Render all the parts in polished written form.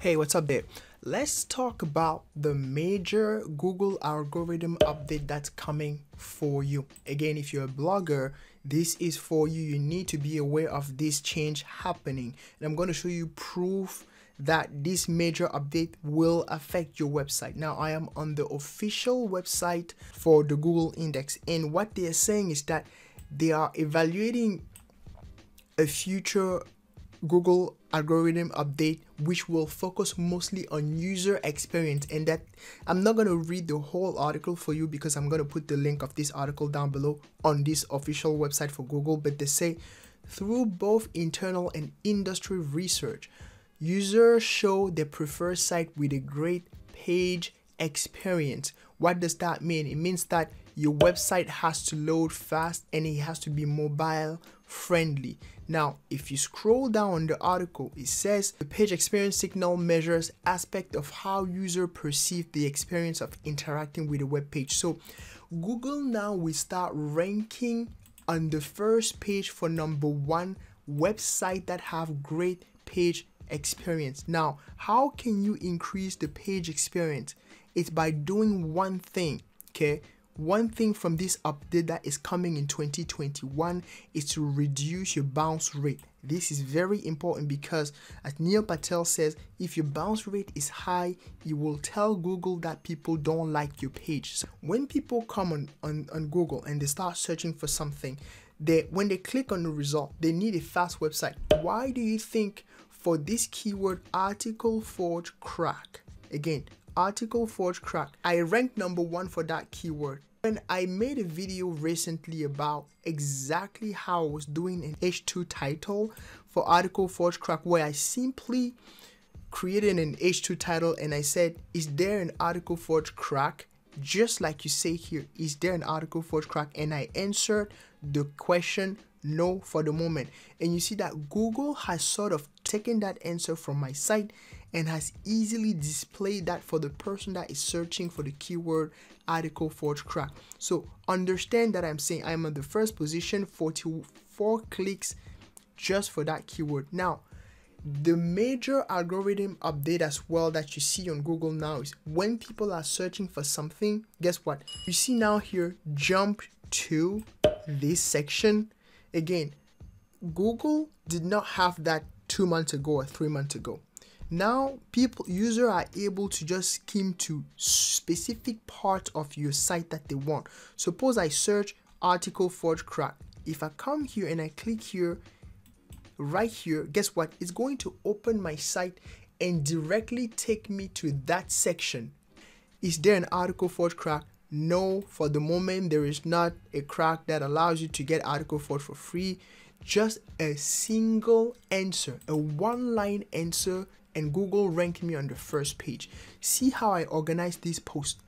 Hey, what's up there? Let's talk about the major Google algorithm update that's coming for you. Again, if you're a blogger, this is for you. You need to be aware of this change happening. And I'm going to show you proof that this major update will affect your website. Now, I am on the official website for the Google Index. And what they are saying is that they are evaluating a future Google algorithm update which will focus mostly on user experience, and that I'm not going to read the whole article for you because I'm going to put the link of this article down below on this official website for Google. But they say through both internal and industry research, users show they prefer site with a great page experience. What does that mean? It means that your website has to load fast and it has to be mobile friendly. Now, if you scroll down on the article, it says the page experience signal measures aspect of how user perceive the experience of interacting with a web page. So Google now will start ranking on the first page for #1 website that have great page experience. Now, how can you increase the page experience? It's by doing one thing, okay? One thing from this update that is coming in 2021 is to reduce your bounce rate. This is very important because, as Neil Patel says, if your bounce rate is high, you will tell Google that people don't like your page. So when people come on Google and they start searching for something, when they click on the result, they need a fast website. Why do you think for this keyword, Article Forge crack? Again, Article Forge crack. I ranked #1 for that keyword. And I made a video recently about exactly how I was doing an H2 title for Article Forge crack, where I simply created an H2 title and I said, is there an Article Forge crack? Just like you say here, is there an Article Forge crack? And I answered the question no for the moment. And you see that Google has sort of taken that answer from my site and has easily displayed that for the person that is searching for the keyword Article Forge crack. So understand that I'm saying I'm on the first position, 44 clicks just for that keyword. Now, the major algorithm update as well that you see on Google now is when people are searching for something, guess what? You see now here, jump to this section. Again, Google did not have that 2 months ago or 3 months ago. Now, users are able to just skim to specific parts of your site that they want. Suppose I search Article Forge crack. If I come here and I click here, right here, guess what? It's going to open my site and directly take me to that section. Is there an Article Forge crack? No, for the moment, there is not a crack that allows you to get Article Forge for free. Just a single answer, a one-line answer, and Google ranked me on the first page. See how I organized this post.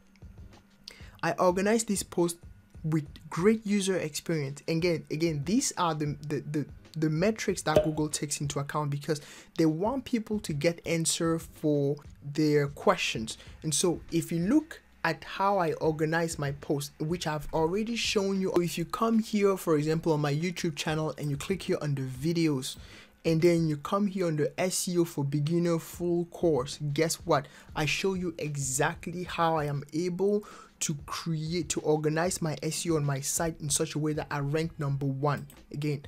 I organized this post with great user experience. Again, these are the metrics that Google takes into account because they want people to get answer for their questions. And so if you look at how I organize my post, which I've already shown you. If you come here, for example, on my YouTube channel and you click here on the videos, and then you come here on the SEO for beginner full course, guess what? I show you exactly how I am able to organize my SEO on my site in such a way that I rank #1. Again,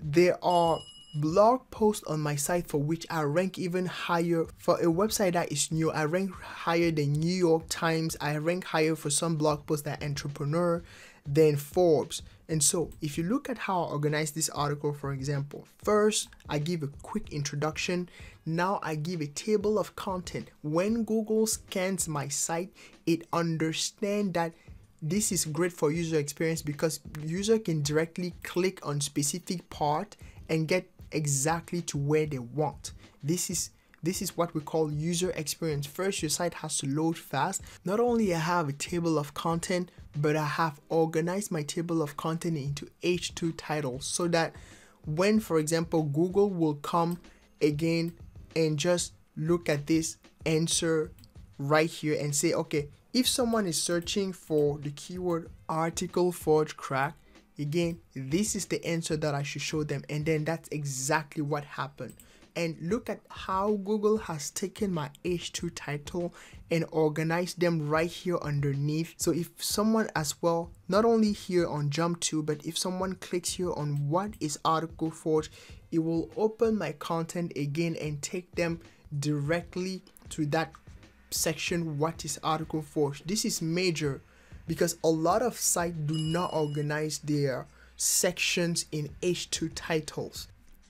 there are blog posts on my site for which I rank even higher. For a website that is new, I rank higher than New York Times. I rank higher for some blog posts that Entrepreneur, than Forbes. And so if you look at how I organize this article, for example, first I give a quick introduction. Now I give a table of content. When Google scans my site, it understands that this is great for user experience because user can directly click on specific part and get exactly to where they want. This is what we call user experience. First, your site has to load fast. Not only I have a table of content, but I have organized my table of content into H2 titles so that when, for example, Google will come again and just look at this answer right here and say, okay, if someone is searching for the keyword Article Forge crack, again, this is the answer that I should show them. And then that's exactly what happened. and look at how Google has taken my H2 title and organized them right here underneath. So if someone as well, not only here on jump to, but if someone clicks here on what is Article Forge, it will open my content again and take them directly to that section, what is Article Forge. This is major because a lot of sites do not organize their sections in H2 titles.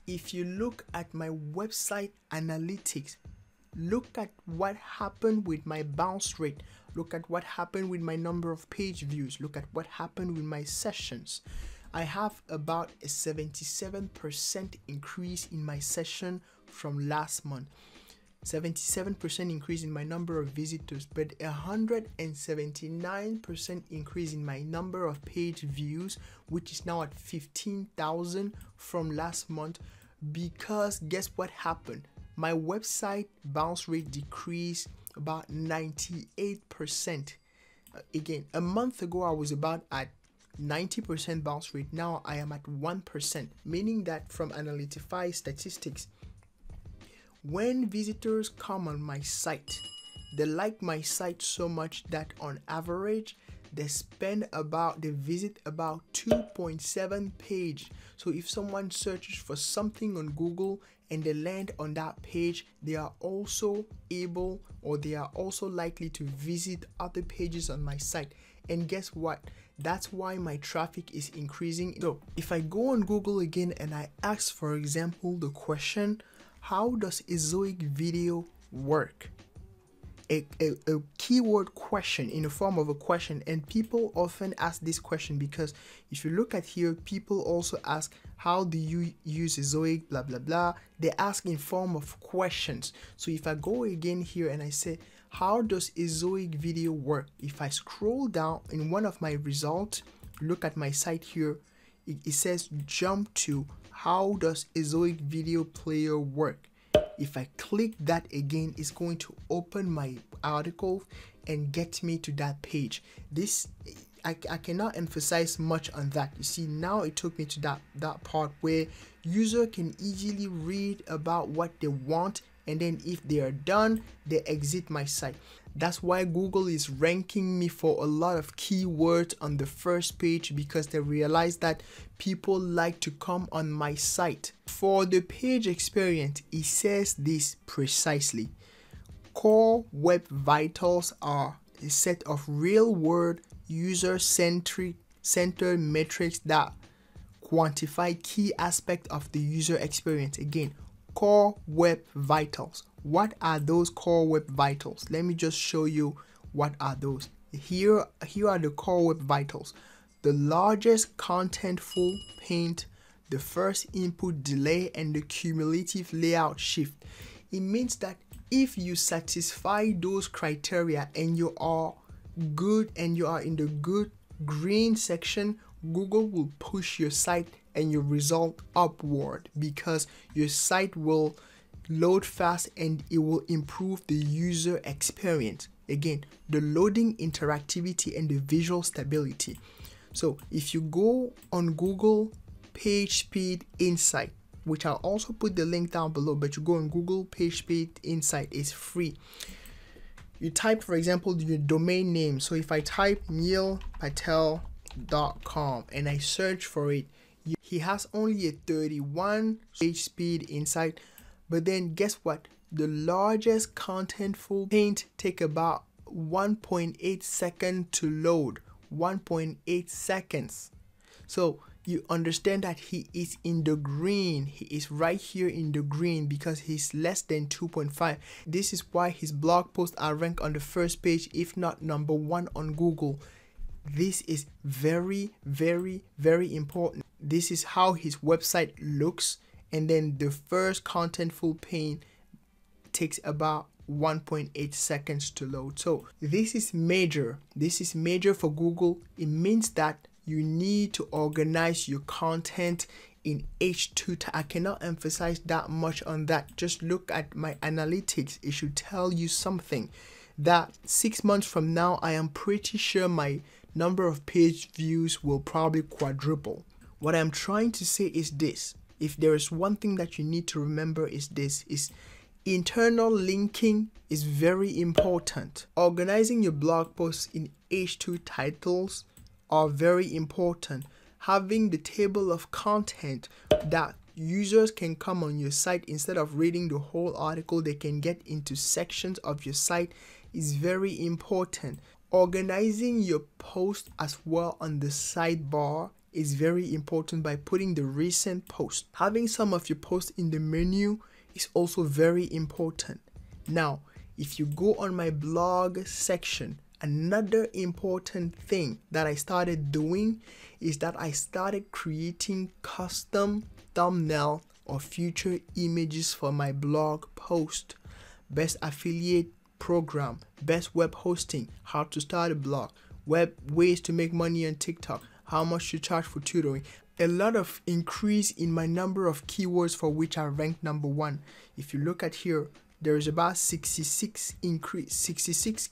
If you look at my website analytics, look at what happened with my bounce rate, look at what happened with my number of page views, look at what happened with my sessions. I have about a 77% increase in my session from last month, 77% increase in my number of visitors, but 179% increase in my number of page views, which is now at 15,000 from last month, because guess what happened? My website bounce rate decreased about 98%. Again, a month ago, I was about at 90% bounce rate. Now I am at 1%, meaning that from Analytify statistics, when visitors come on my site, they like my site so much that on average, they visit about 2.7 pages. So if someone searches for something on Google and they land on that page, they are also able, or they are also likely to visit other pages on my site. And guess what? That's why my traffic is increasing. So if I go on Google again and I ask, for example, the question, how does Ezoic video work? A keyword question in the form of a question, and people often ask this question because if you look at here, people also ask, how do you use Ezoic, blah blah blah. They ask in form of questions. So if I go again here and I say, how does Ezoic video work? If I scroll down in one of my results, look at my site here, it says jump to how does Ezoic video player work. If I click that again, it's going to open my article and get me to that page. This, I cannot emphasize much on that. You see, now it took me to that part where user can easily read about what they want, and then if they are done, they exit my site. That's why Google is ranking me for a lot of keywords on the first page, because they realize that people like to come on my site. For the page experience, it says this precisely. Core Web Vitals are a set of real-world user-centered metrics that quantify key aspects of the user experience. Again, Core Web Vitals. What are those Core Web Vitals? Let me just show you what are those. Here are the Core Web Vitals. The largest contentful paint, the first input delay, and the cumulative layout shift. It means that if you satisfy those criteria and you are good and you are in the good green section, Google will push your site and your result upward, because your site will load fast and it will improve the user experience. Again, the loading interactivity and the visual stability. So if you go on Google PageSpeed Insight, which I'll also put the link down below, but you go on Google PageSpeed Insight, it's free. You type, for example, your domain name. So if I type neilpatel.com and I search for it, he has only a 31 page speed insight, but then guess what? The largest contentful paint take about 1.8 seconds to load, 1.8 seconds. So you understand that he is in the green. He is right here in the green because he's less than 2.5. This is why his blog posts are ranked on the first page, if not number one on Google. This is very, very, very important. This is how his website looks. And then the first contentful pane takes about 1.8 seconds to load. So this is major. This is major for Google. It means that you need to organize your content in H2. I cannot emphasize that much on that. Just look at my analytics. It should tell you something, that 6 months from now, I am pretty sure my number of page views will probably quadruple. What I'm trying to say is this: if there is one thing that you need to remember is this, is internal linking is very important. Organizing your blog posts in H2 titles are very important. Having the table of content that users can come on your site instead of reading the whole article, they can get into sections of your site is very important. Organizing your post as well on the sidebar is very important by putting the recent post. Having some of your posts in the menu is also very important. Now, if you go on my blog section, another important thing that I started doing is that I started creating custom thumbnail or future images for my blog post, best affiliate program, best web hosting, how to start a blog, web ways to make money on TikTok, how much to charge for tutoring. A lot of increase in my number of keywords for which I ranked #1. If you look at here, there is about 66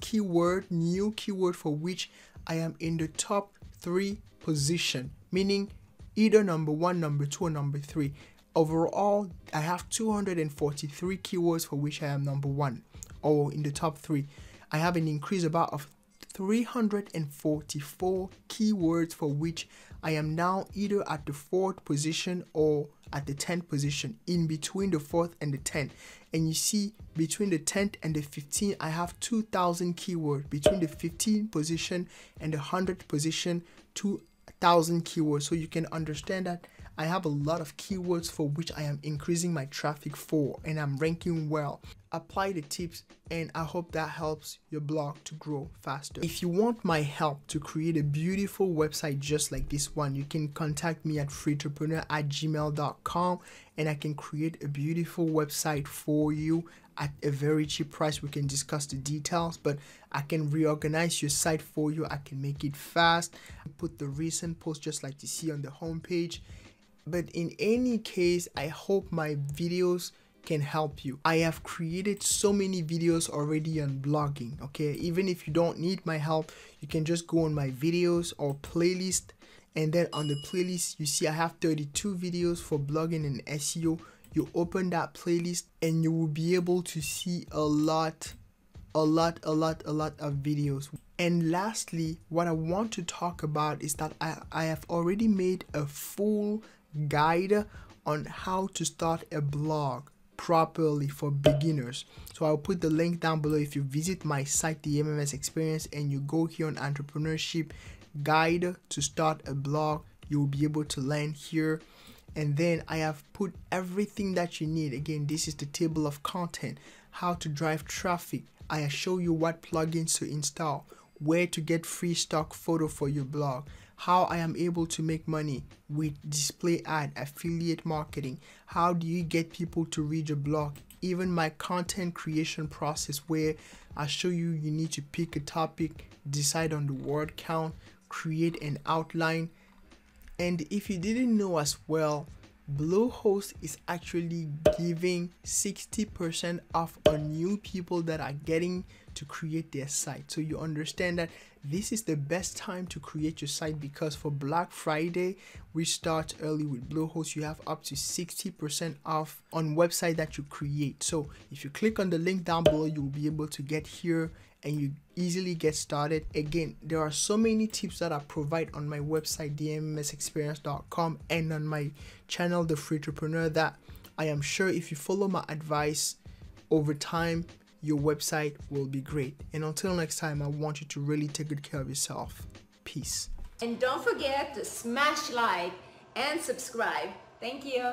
keyword, new keyword for which I am in the top 3 position, meaning either #1, #2, or #3. Overall, I have 243 keywords for which I am #1 or in the top 3. I have an increase about of 344 keywords for which I am now either at the 4th position or at the 10th position, in between the 4th and the 10th. And you see, between the 10th and the 15th, I have 2,000 keywords. Between the 15th position and the 100th position, 2,000 keywords. So you can understand that I have a lot of keywords for which I am increasing my traffic for, and I'm ranking well. Apply the tips, and I hope that helps your blog to grow faster. If you want my help to create a beautiful website just like this one, you can contact me at freetrepreneur@gmail.com, and I can create a beautiful website for you at a very cheap price. We can discuss the details, but I can reorganize your site for you. I can make it fast, put the recent post just like you see on the homepage. But in any case, I hope my videos can help you. I have created so many videos already on blogging, okay? Even if you don't need my help, you can just go on my videos or playlist, and then on the playlist, you see I have 32 videos for blogging and SEO. You open that playlist and you will be able to see a lot of videos. And lastly, what I want to talk about is that I have already made a full guide on how to start a blog properly for beginners. So I'll put the link down below. If you visit my site, The MMS Experience, and you go here on entrepreneurship guide to start a blog, you'll be able to land here. And then I have put everything that you need. Again, this is the table of content, how to drive traffic. I show you what plugins to install, where to get free stock photo for your blog, how I am able to make money with display ad, affiliate marketing, how do you get people to read your blog, even my content creation process where I show you you need to pick a topic, decide on the word count, create an outline. And if you didn't know as well, Bluehost is actually giving 60% off on new people that are getting to create their site. So you understand that this is the best time to create your site, because for Black Friday, we start early with Bluehost. You have up to 60% off on website that you create. So if you click on the link down below, you'll be able to get here and you easily get started. Again, there are so many tips that I provide on my website, themmsexperience.com, and on my channel, The Freetrepreneur, that I am sure if you follow my advice over time, your website will be great. And until next time, I want you to really take good care of yourself. Peace. And don't forget to smash like and subscribe. Thank you.